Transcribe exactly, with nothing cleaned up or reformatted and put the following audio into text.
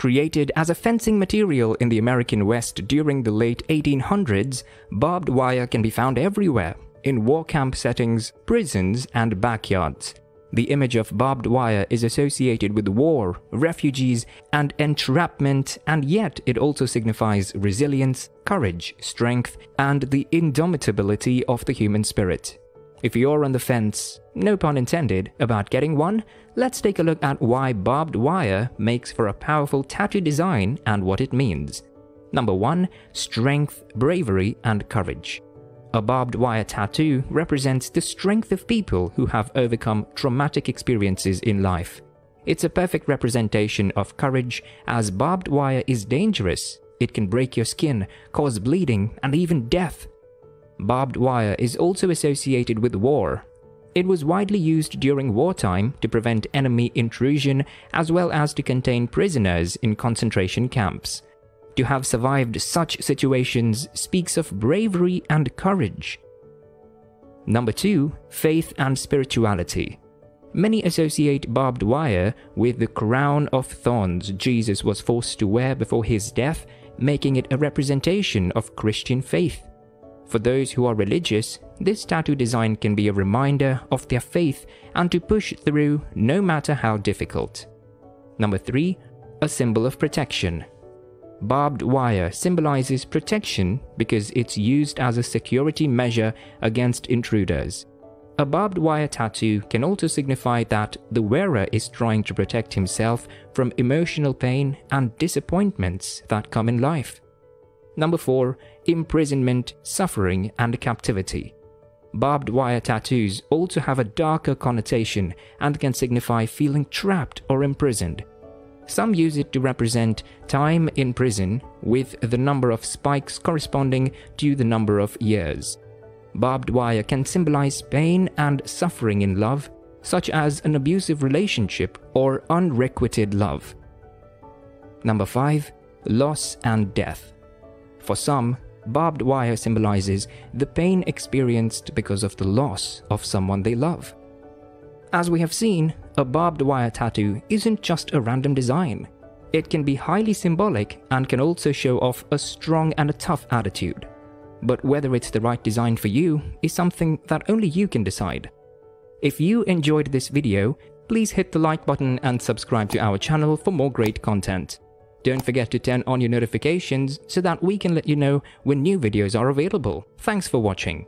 Created as a fencing material in the American West during the late eighteen hundreds, barbed wire can be found everywhere, in war camp settings, prisons, and backyards. The image of barbed wire is associated with war, refugees, and entrapment, and yet it also signifies resilience, courage, strength, and the indomitability of the human spirit. If you're on the fence, no pun intended, about getting one, let's take a look at why barbed wire makes for a powerful tattoo design and what it means. Number one. Strength, bravery, and courage. A barbed wire tattoo represents the strength of people who have overcome traumatic experiences in life. It's a perfect representation of courage, as barbed wire is dangerous. It can break your skin, cause bleeding, and even death. Barbed wire is also associated with war. It was widely used during wartime to prevent enemy intrusion as well as to contain prisoners in concentration camps. To have survived such situations speaks of bravery and courage. Number two. Faith and spirituality. Many associate barbed wire with the crown of thorns Jesus was forced to wear before his death, making it a representation of Christian faith. For those who are religious, this tattoo design can be a reminder of their faith and to push through no matter how difficult. Number three. A symbol of protection. Barbed wire symbolizes protection because it's used as a security measure against intruders. A barbed wire tattoo can also signify that the wearer is trying to protect himself from emotional pain and disappointments that come in life. Number four. Imprisonment, suffering, and captivity. Barbed wire tattoos also have a darker connotation and can signify feeling trapped or imprisoned. Some use it to represent time in prison, with the number of spikes corresponding to the number of years. Barbed wire can symbolize pain and suffering in love, such as an abusive relationship or unrequited love. Number five. Loss and death. For some, barbed wire symbolizes the pain experienced because of the loss of someone they love. As we have seen, a barbed wire tattoo isn't just a random design. It can be highly symbolic and can also show off a strong and a tough attitude. But whether it's the right design for you is something that only you can decide. If you enjoyed this video, please hit the like button and subscribe to our channel for more great content. Don't forget to turn on your notifications so that we can let you know when new videos are available. Thanks for watching.